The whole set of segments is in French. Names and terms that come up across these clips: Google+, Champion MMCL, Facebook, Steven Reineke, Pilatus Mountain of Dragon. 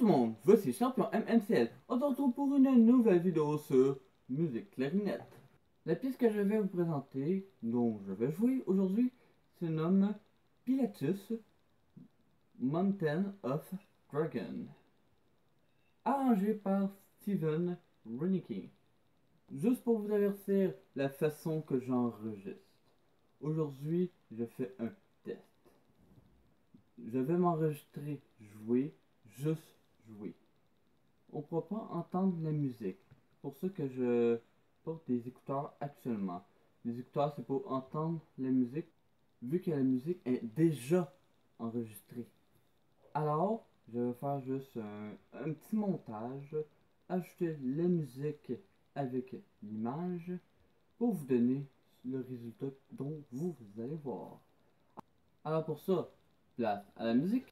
tout le monde, voici Champion MMCL. On se retrouve pour une nouvelle vidéo sur musique clarinette. La pièce que je vais vous présenter, dont je vais jouer aujourd'hui, se nomme Pilatus Mountain of Dragon, arrangée par Steven Reineke. Juste pour vous avertir la façon que j'enregistre. Aujourd'hui, je fais un test. Je vais m'enregistrer jouer, juste jouer. On ne pourra pas entendre la musique. Pour ceux que je porte des écouteurs actuellement. Les écouteurs, c'est pour entendre la musique, vu que la musique est déjà enregistrée. Alors, je vais faire juste un petit montage, ajouter la musique avec l'image, pour vous donner le résultat dont vous allez voir. Alors pour ça, place à la musique.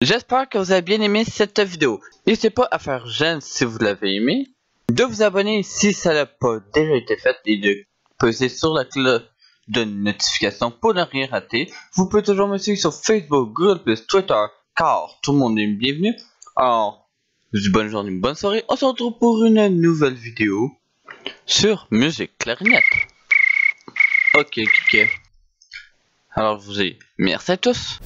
J'espère que vous avez bien aimé cette vidéo. N'hésitez pas à faire j'aime si vous l'avez aimé, de vous abonner si ça n'a pas déjà été fait et de peser sur la cloche de notification pour ne rien rater. Vous pouvez toujours me suivre sur Facebook, Google+, Twitter, car tout le monde est bienvenu. Alors, bonne journée, bonne soirée. On se retrouve pour une nouvelle vidéo sur musique clarinette. Ok. Alors je vous dis merci à tous.